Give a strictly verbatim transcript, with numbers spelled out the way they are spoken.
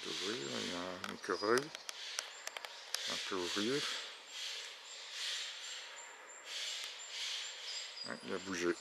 peu d'ouvriers, il y a un écureuil, un peu ouvrier. Ah, il a bougé.